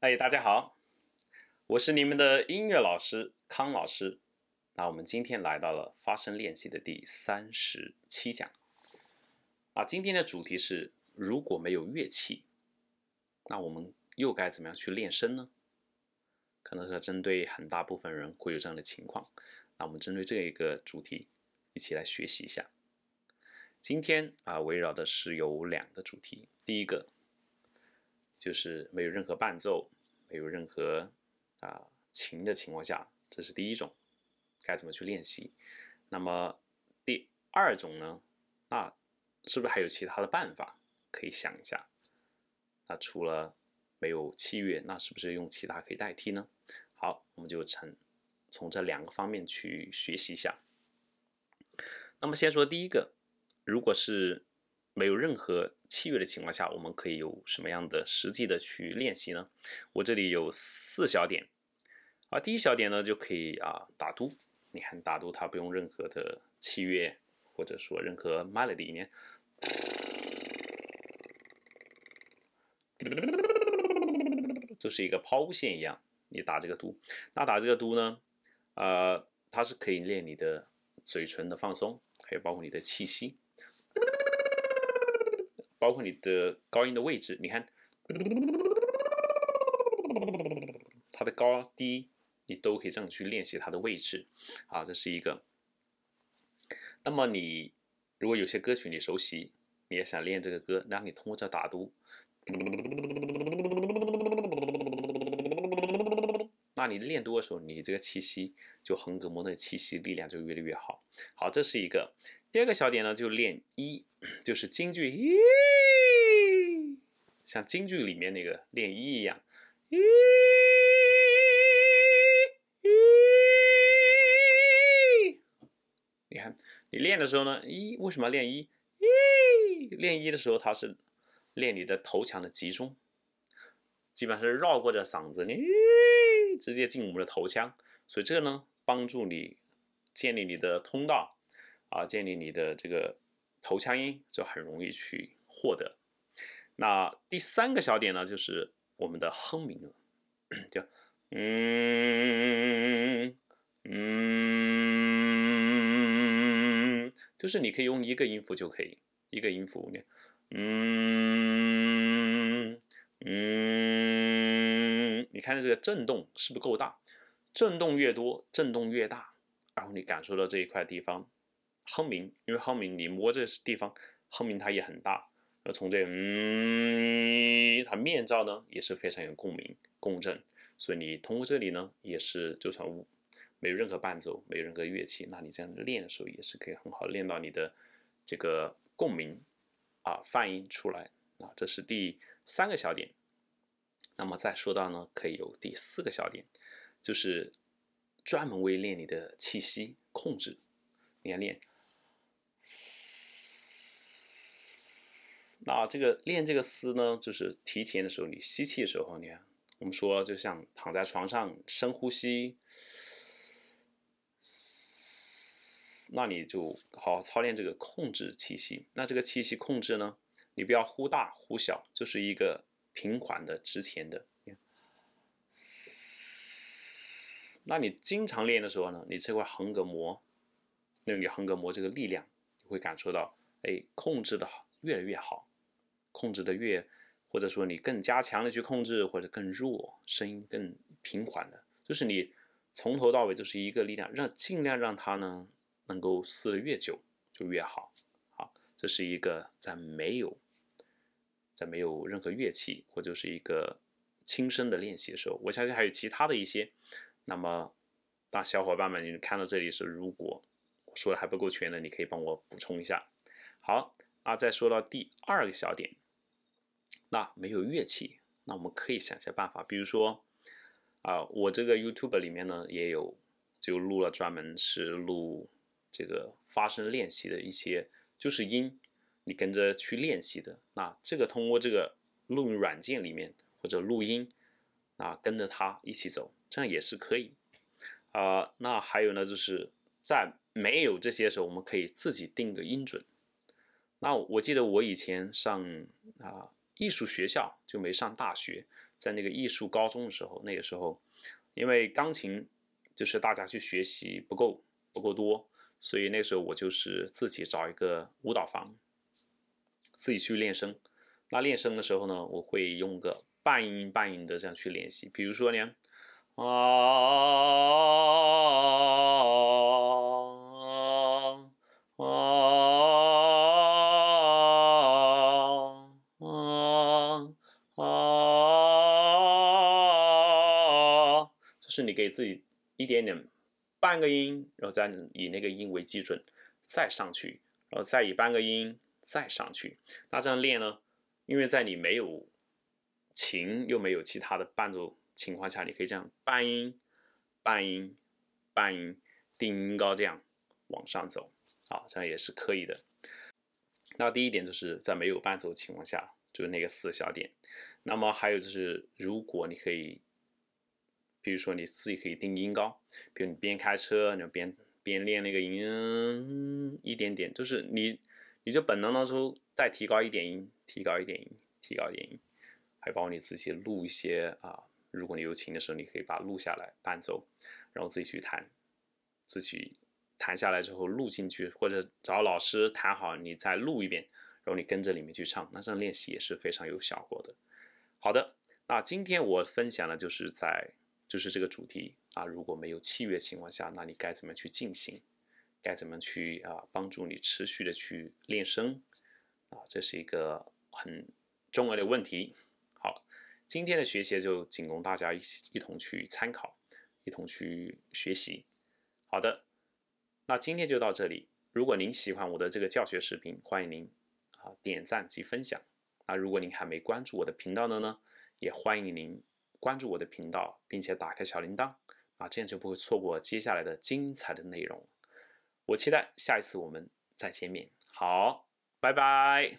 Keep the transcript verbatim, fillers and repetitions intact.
哎，大家好，我是你们的音乐老师康老师。那我们今天来到了发声练习的第三十七讲。啊，今天的主题是如果没有乐器，那我们又该怎么样去练声呢？可能是针对很大部分人会有这样的情况。那我们针对这一个主题，一起来学习一下。今天啊，围绕的是有两个主题，第一个。 就是没有任何伴奏，没有任何啊、呃、琴的情况下，这是第一种，该怎么去练习？那么第二种呢？那是不是还有其他的办法可以想一下？那除了没有器乐，那是不是用其他可以代替呢？好，我们就从从这两个方面去学习一下。那么先说第一个，如果是 没有任何器乐的情况下，我们可以有什么样的实际的去练习呢？我这里有四小点，啊，第一小点呢就可以啊打嘟，你看打嘟它不用任何的器乐或者说任何 melody 呢，就是一个抛物线一样，你打这个嘟，那打这个嘟呢，呃，它是可以练你的嘴唇的放松，还有包括你的气息。 包括你的高音的位置，你看，它的高低你都可以这样去练习它的位置，啊，这是一个。那么你如果有些歌曲你熟悉，你也想练这个歌，那你通过这打嘟，那你练多的时候，你这个气息就横膈膜的气息力量就越来越好。好，这是一个。 第二个小点呢，就练一，就是京剧一，像京剧里面那个练一一样，一，一，你看你练的时候呢，一为什么要练一？一练一的时候，它是练你的头腔的集中，基本上是绕过这嗓子，你直接进我们的头腔，所以这个呢，帮助你建立你的通道。 啊，建立你的这个头腔音就很容易去获得。那第三个小点呢，就是我们的哼鸣了，就嗯嗯，就是你可以用一个音符就可以，一个音符你嗯嗯，你看这个震动是不是够大？震动越多，震动越大，然后你感受到这一块地方。 哼鸣，因为哼鸣，你摸这地方，哼鸣它也很大。那从这嗯，它面罩呢也是非常有共鸣、共振，所以你通过这里呢，也是就算没有任何伴奏，没有任何乐器，那你这样练的时候也是可以很好练到你的这个共鸣啊，泛音出来啊。这是第三个小点。那么再说到呢，可以有第四个小点，就是专门为练你的气息控制，你要练。 那这个练这个嘶呢，就是提前的时候，你吸气的时候，你看，我们说就像躺在床上深呼吸，那你就好好操练这个控制气息。那这个气息控制呢，你不要忽大忽小，就是一个平缓的、之前的。那你经常练的时候呢，你这块横膈膜，那你横膈膜这个力量。 会感受到，哎，控制的越来越好，控制的越，或者说你更加强的去控制，或者更弱，声音更平缓的，就是你从头到尾就是一个力量，让尽量让它呢能够撕得越久就越好。好，这是一个在没有在没有任何乐器或者是一个轻声的练习的时候，我相信还有其他的一些。那么，大小伙伴们，你看到这里是如果。 说的还不够全呢，你可以帮我补充一下。好，那再说到第二个小点，那没有乐器，那我们可以想一下办法，比如说，啊、呃，我这个 YouTube 里面呢也有就录了专门是录这个发声练习的一些，就是音，你跟着去练习的。那这个通过这个录音软件里面或者录音，啊，跟着它一起走，这样也是可以。啊、呃，那还有呢，就是在 没有这些时候，我们可以自己定个音准。那我记得我以前上啊、呃、艺术学校就没上大学，在那个艺术高中的时候，那个时候因为钢琴就是大家去学习不够不够多，所以那时候我就是自己找一个舞蹈房，自己去练声。那练声的时候呢，我会用个半音半音的这样去练习，比如说呢，啊啊啊啊，就是你给自己一点点半个音，然后再以那个音为基准，再上去，然后再以半个音再上去。那这样练呢，因为在你没有琴又没有其他的伴奏情况下，你可以这样半音、半音、半音、定音高这样往上走啊，这样也是可以的。那第一点就是在没有伴奏情况下，就是那个四小点。那么还有就是，如果你可以。比如说你自己可以定音高，比如你边开车，你边边练那个音，一点点，就是你你就本能当中再提高一点音，提高一点音，提高一点音，还包括你自己录一些啊，如果你有琴的时候，你可以把它录下来伴奏，然后自己去弹，自己弹下来之后录进去，或者找老师弹好，你再录一遍，然后你跟着里面去唱，那这样练习也是非常有效果的。好的，那今天我分享的就是在。就是这个主题啊，如果没有器乐情况下，那你该怎么去进行？该怎么去啊帮助你持续的去练声啊？这是一个很重要的问题。好，今天的学习就仅供大家一一同去参考，一同去学习。好的，那今天就到这里。如果您喜欢我的这个教学视频，欢迎您啊点赞及分享。那如果您还没关注我的频道的呢，也欢迎您。关注我的频道，并且打开小铃铛啊，这样就不会错过接下来的精彩的内容。我期待下一次我们再见面。好，拜拜。